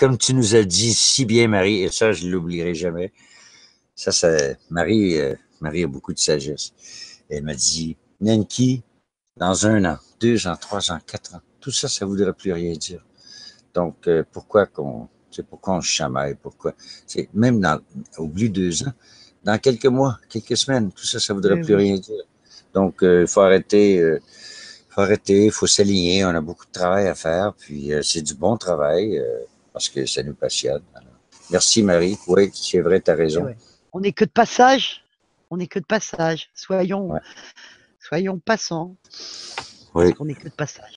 Comme tu nous as dit si bien, Marie, et ça, je ne l'oublierai jamais. Marie a beaucoup de sagesse. Elle m'a dit, Nenki, dans 1 an, 2 ans, 3 ans, 4 ans, tout ça, ça ne voudrait plus rien dire. Donc, pourquoi on se chamaille, pourquoi? Même oublie 2 ans, dans quelques mois, quelques semaines, tout ça, ça ne voudrait plus rien dire. Donc, il faut s'aligner, on a beaucoup de travail à faire, puis c'est du bon travail, parce que ça nous passionne. Alors, merci Marie, oui, c'est vrai, tu as raison. Ouais. On n'est que de passage, on n'est que de passage, soyons passants, oui. Parce qu'on n'est que de passage.